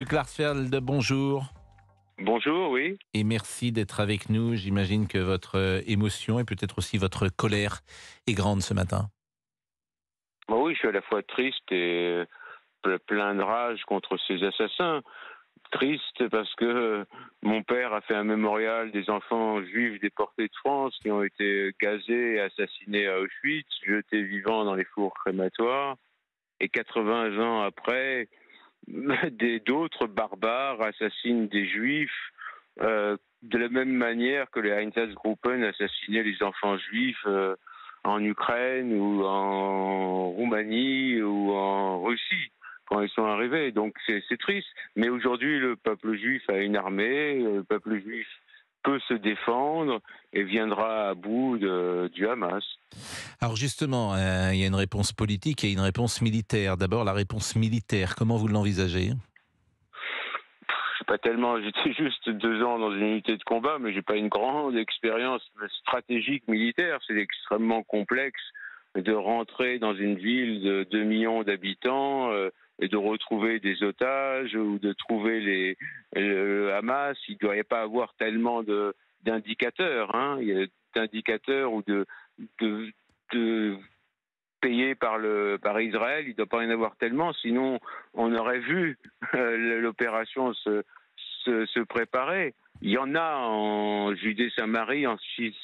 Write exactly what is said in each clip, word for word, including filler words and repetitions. M. Klarsfeld, bonjour. Bonjour, oui. Et merci d'être avec nous. J'imagine que votre émotion et peut-être aussi votre colère est grande ce matin. Oui, je suis à la fois triste et plein de rage contre ces assassins. Triste parce que mon père a fait un mémorial des enfants juifs déportés de France qui ont été gazés et assassinés à Auschwitz, jetés vivants dans les fours crématoires. Et quatre-vingts ans après, d'autres barbares assassinent des juifs euh, de la même manière que les Einsatzgruppen assassinaient les enfants juifs euh, en Ukraine ou en Roumanie ou en Russie quand ils sont arrivés. Donc c'est triste. Mais aujourd'hui, le peuple juif a une armée, le peuple juif peut se défendre et viendra à bout de, du Hamas. Alors justement, euh, il y a une réponse politique et une réponse militaire. D'abord, la réponse militaire, comment vous l'envisagez ? Je sais pas tellement, j'étais juste deux ans dans une unité de combat, mais j'ai pas une grande expérience stratégique militaire. C'est extrêmement complexe de rentrer dans une ville de deux millions d'habitants euh, et de retrouver des otages ou de trouver les, le Hamas. Il ne devrait pas avoir tellement d'indicateurs, hein. Il y a d'indicateurs ou de... de, de payés par, le, par Israël, il ne doit pas y en avoir tellement, sinon on aurait vu euh, l'opération se, se, se préparer. Il y en a en Judée-Samarie, en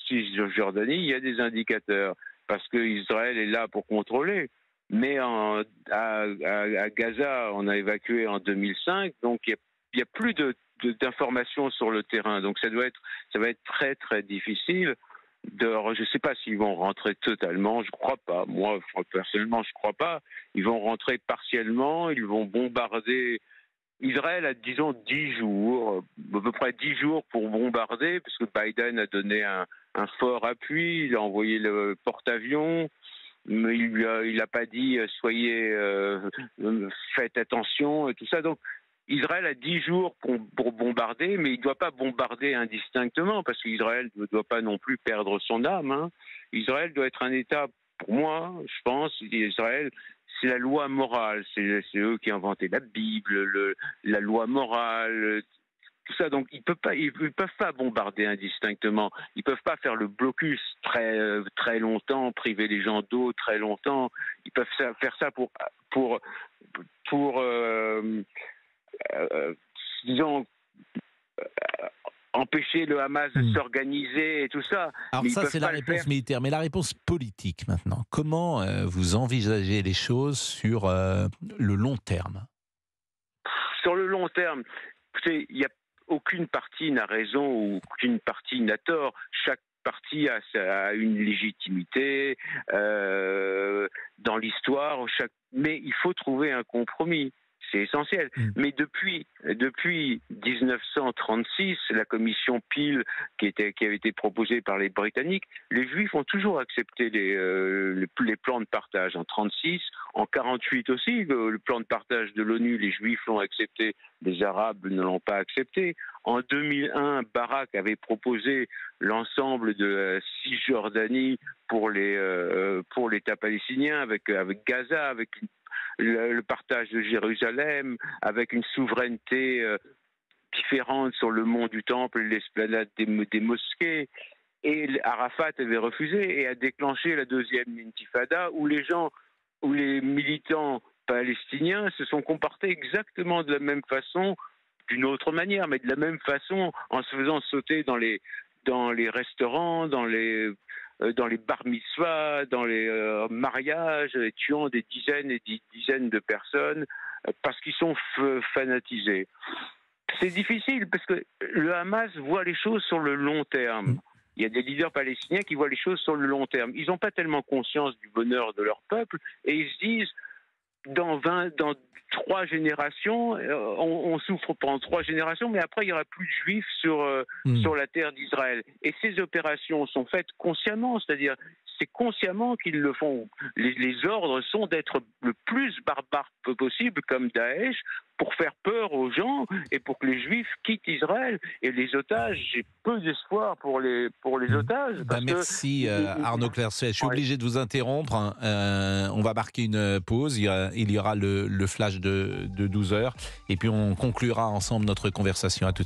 Cisjordanie, il y a des indicateurs, parce que Israël est là pour contrôler. Mais en, à, à, à Gaza, on a évacué en deux mille cinq, donc il n'y a, a plus de, de, d'informations sur le terrain. Donc ça, doit être, ça va être très très difficile. De, je ne sais pas s'ils vont rentrer totalement, je ne crois pas. Moi, personnellement, je ne crois pas. Ils vont rentrer partiellement, ils vont bombarder. Israël a, disons, dix jours, à peu près dix jours pour bombarder, parce que Biden a donné un, un fort appui, il a envoyé le porte-avions, mais il n'a pas dit « soyez, euh, faites attention » et tout ça. Donc, Israël a dix jours pour, pour bombarder, mais il ne doit pas bombarder indistinctement, parce qu'Israël ne doit pas non plus perdre son âme, hein. Israël doit être un État, pour moi, je pense, Israël, c'est la loi morale, c'est eux qui ont inventé la Bible, le, la loi morale, tout ça. Donc ils ne peuvent, peuvent pas bombarder indistinctement, ils ne peuvent pas faire le blocus très, très longtemps, priver les gens d'eau très longtemps, ils peuvent faire ça pour... pour, pour euh, Euh, disons, euh, empêcher le Hamas de mmh. s'organiser et tout ça. Alors ça, c'est la réponse militaire. Mais la réponse politique, maintenant. Comment euh, vous envisagez les choses sur euh, le long terme ? Sur le long terme, écoutez, il n'y a aucune partie n'a raison ou aucune partie n'a tort. Chaque parti a, a une légitimité euh, dans l'histoire. Chaque... Mais il faut trouver un compromis. C'est essentiel. Mais depuis, depuis mille neuf cent trente-six, la commission Peel, qui, était, qui avait été proposée par les Britanniques, les Juifs ont toujours accepté les, euh, les plans de partage. En mille neuf cent trente-six, en mille neuf cent quarante-huit aussi, le, le plan de partage de l'ONU, les Juifs l'ont accepté, les Arabes ne l'ont pas accepté. En deux mille un, Barak avait proposé l'ensemble de la Cisjordanie pour les, euh, pour l'État palestinien, avec, avec Gaza, avec une Le, le partage de Jérusalem, avec une souveraineté euh, différente sur le mont du Temple et l'esplanade des, des mosquées. Et Arafat avait refusé et a déclenché la deuxième intifada où les gens, où les militants palestiniens se sont comportés exactement de la même façon, d'une autre manière, mais de la même façon, en se faisant sauter dans les, dans les restaurants, dans les... dans les bar mitzvahs, dans les euh, mariages, tuant des dizaines et des dizaines de personnes euh, parce qu'ils sont fanatisés. C'est difficile parce que le Hamas voit les choses sur le long terme. Il y a des leaders palestiniens qui voient les choses sur le long terme. Ils n'ont pas tellement conscience du bonheur de leur peuple et ils se disent dans vingt, dans trois générations, on, on souffre pendant trois générations, mais après il n'y aura plus de juifs sur, euh, mmh. sur la terre d'Israël. Et ces opérations sont faites consciemment, c'est-à-dire c'est consciemment qu'ils le font. Les, les ordres sont d'être le plus barbare possible, comme Daesh, pour faire peur aux gens et pour que les Juifs quittent Israël. Et les otages, j'ai peu d'espoir pour les, pour les otages. Parce bah merci que... euh, Arnaud Clercet. Je suis ouais. obligé de vous interrompre. Euh, on va marquer une pause. Il y, a, il y aura le, le flash de, de douze heures. Et puis on conclura ensemble notre conversation. À tout de suite.